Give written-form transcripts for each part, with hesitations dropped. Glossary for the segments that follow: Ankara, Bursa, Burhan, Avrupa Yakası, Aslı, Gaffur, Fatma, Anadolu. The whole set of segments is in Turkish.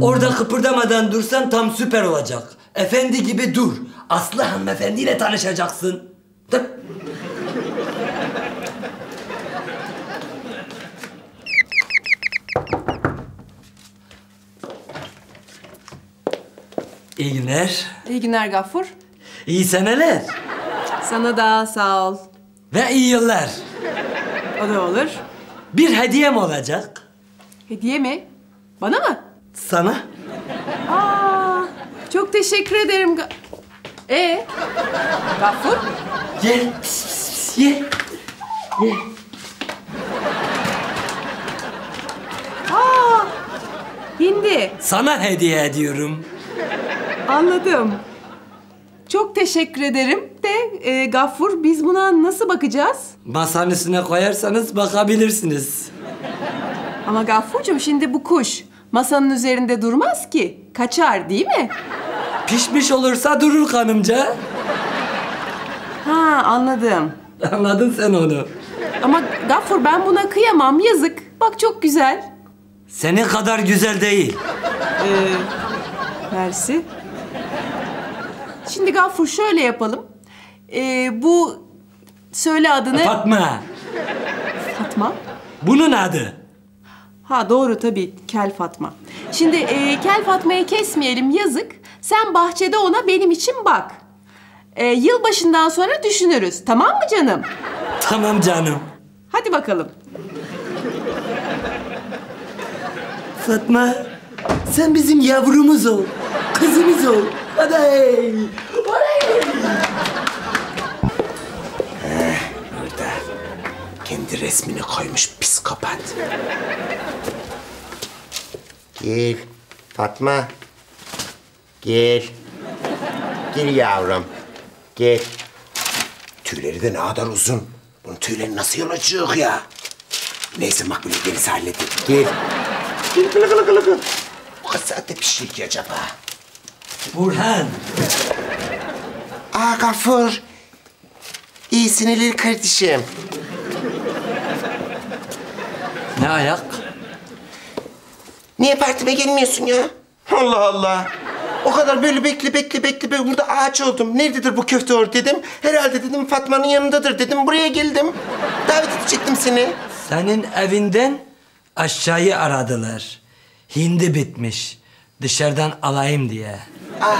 Orada kıpırdamadan dursan tam süper olacak. Efendi gibi dur. Aslı hanımefendiyle tanışacaksın. Dur. İyi günler. İyi günler Gaffur. İyi seneler. Sana da sağ ol. Ve iyi yıllar. O da olur. Bir hediyem olacak. Hediye mi? Bana mı? Sana. Aa, çok teşekkür ederim. Gaffur? Gel. Pis, pis, pis. Ye. Ye. Aa, hindi. Sana hediye ediyorum. Anladım. Çok teşekkür ederim de Gaffur, biz buna nasıl bakacağız? Masanın üstüne koyarsanız bakabilirsiniz. Ama Gaffurcuğum, şimdi bu kuş masanın üzerinde durmaz ki. Kaçar değil mi? Pişmiş olursa durur kanımca. Ha, anladım. Anladın sen onu. Ama Gaffur, ben buna kıyamam, yazık. Bak çok güzel. Senin kadar güzel değil. Mersi. Şimdi Gaffur, şöyle yapalım. Bu... Söyle adını... Fatma. Fatma? Bunun adı. Ha doğru tabii. Kel Fatma. Şimdi Kel Fatma'yı kesmeyelim, yazık. Sen bahçede ona benim için bak. Yılbaşından sonra düşünürüz. Tamam mı canım? Tamam canım. Hadi bakalım. Fatma, sen bizim yavrumuz ol. Kızımız ol. Aday! Aday! Orada. Kendi resmini koymuş psikopat. Gel Fatma. Gel. Gel yavrum. Gel. Tüyleri de ne kadar uzun. Bunun tüyleri nasıl yolacak ya? Neyse makbule gerisi halledelim. Gel. Gel gılı gılı gılı gılı. Bu kaç saatte pişirir ki acaba? Burhan. Aa Gaffur. İyi sinirli kardeşim. Ne ayak? Niye partime gelmiyorsun ya? Allah Allah. O kadar böyle bekle. Burada ağaç oldum. Nerededir bu köfte or dedim. Herhalde dedim Fatma'nın yanındadır dedim. Buraya geldim. Davet edecektim seni. Senin evinden aşağıyı aradılar. Hindi bitmiş. Dışarıdan alayım diye. Aa,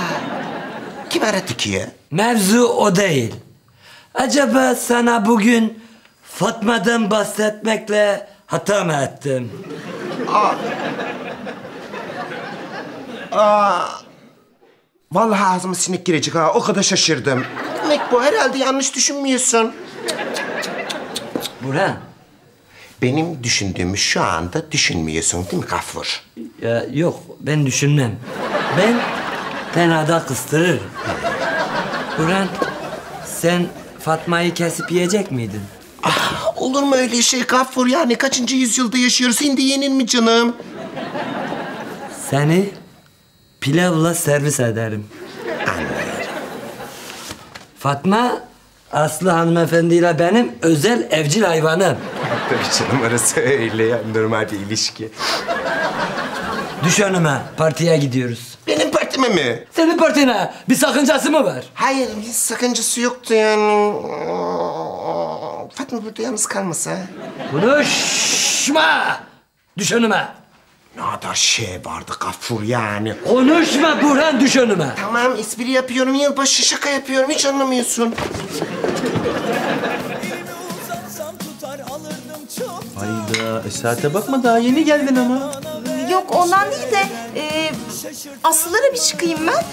kim aradı ki ya? Mevzu o değil. Acaba sana bugün Fatma'dan bahsetmekle hata mı ettim? Aa. Vallahi ağzıma sinek girecek ha. O kadar şaşırdım. Ne demek bu? Herhalde yanlış düşünmüyorsun. Burhan. Benim düşündüğümü şu anda düşünmüyorsun değil mi Gaffur? Ya, yok, ben düşünmem. Ben tenada kıstırırım. Burhan, sen Fatma'yı kesip yiyecek miydin? Ah, olur mu öyle şey Gaffur? Yani kaçıncı yüzyılda yaşıyoruz? Hindi yenir mi canım? Seni pilavla servis ederim. Anladım. Fatma, Aslı hanımefendiyle benim özel evcil hayvanım. Tabii canım, arası öyle ya, normal bir ilişki. Düş önüme, partiye gidiyoruz. Benim partime mi? Senin partine, bir sakıncası mı var? Hayır, bir sakıncası yoktu yani. Fatma burada yalnız kalmasa. Konuşma! Düş önüme. Ne kadar şey vardı Gaffur yani. Konuşma Burhan, düş önüme. Tamam, espri yapıyorum, yılbaşı şaka yapıyorum, hiç anlamıyorsun. Hayda, saate bakma, daha yeni geldin ama. Yok, ondan değil de Aslı'lara bir çıkayım ben,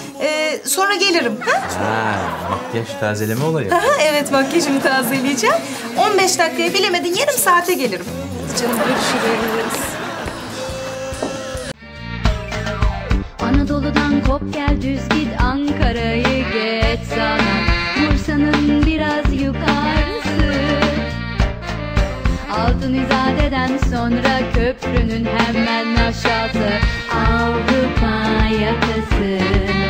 sonra gelirim. Ha, makyaj tazeleme olayı. Evet, makyajımı tazeleyeceğim. 15 dakikaya bilemedin, yarım saate gelirim. Canım, görüşürüz. Anadolu'dan kop gel, düz git, Ankara'yı geç sana. Bursa'nın biraz yukarısı. Altın izadeden sonra köprünün hemen aşağısı Avrupa Yakası.